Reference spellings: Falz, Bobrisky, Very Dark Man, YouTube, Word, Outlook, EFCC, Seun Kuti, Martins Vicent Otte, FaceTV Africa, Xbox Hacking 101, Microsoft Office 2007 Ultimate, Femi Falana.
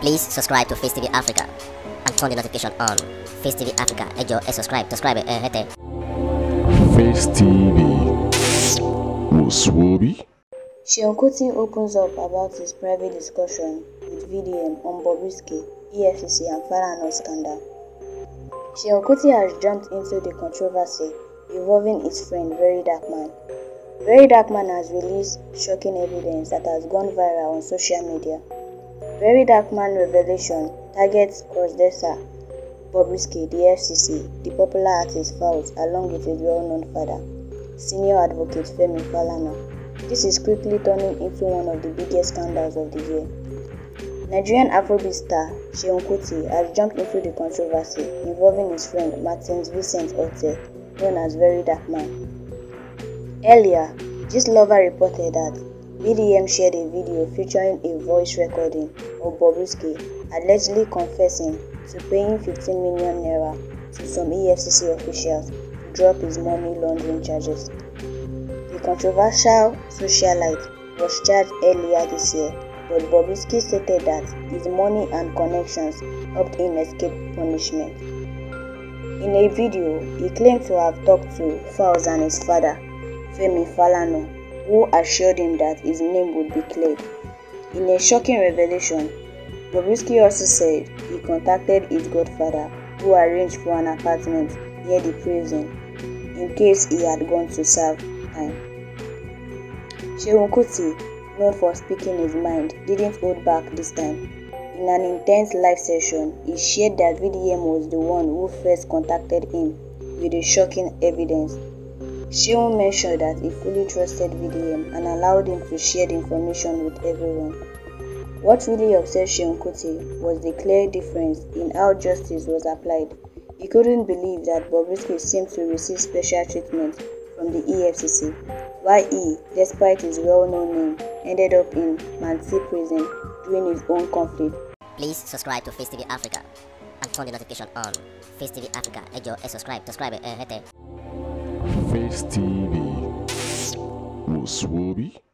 Please subscribe to FaceTV Africa and turn the notification on. FaceTV Africa, ejo, subscribe, hete. FaceTV. Muswobi. Seun Kuti opens up about his private discussion with VDM on Bobrisky, EFCC and Falana scandal. Seun Kuti has jumped into the controversy involving his friend Very Dark Man. Very Dark Man has released shocking evidence that has gone viral on social media. Very Dark Man revelation targets cross-dresser Bobrisky, the FCC, the popular artist Falz, along with his well-known father, senior advocate Femi Falana. This is quickly turning into one of the biggest scandals of the year. Nigerian Afrobeat star Seun Kuti has jumped into the controversy involving his friend Martins Vicent Otte, known as Very Dark Man. Earlier, this lover reported that BDM shared a video featuring a voice recording of Bobrisky allegedly confessing to paying 15 million naira to some EFCC officials to drop his money laundering charges. The controversial socialite was charged earlier this year, but Bobrisky stated that his money and connections helped him escape punishment. In a video, he claimed to have talked to Falz and his father, Femi Falana, who assured him that his name would be cleared. In a shocking revelation, Bobrisky also said he contacted his godfather, who arranged for an apartment near the prison in case he had gone to serve time. Seun Kuti, known for speaking his mind, didn't hold back this time. In an intense live session, he shared that VDM was the one who first contacted him with the shocking evidence. Seun mentioned that he fully trusted VDM and allowed him to share the information with everyone. What really upset Seun Kuti was the clear difference in how justice was applied. He couldn't believe that Bobrisky seemed to receive special treatment from the EFCC, while he, despite his well-known name, ended up in Manti prison during his own conflict. Please subscribe to FaceTV Africa and turn the notification on. FaceTV Africa, ejo, subscribe, hete. FaceTV. Muswobi.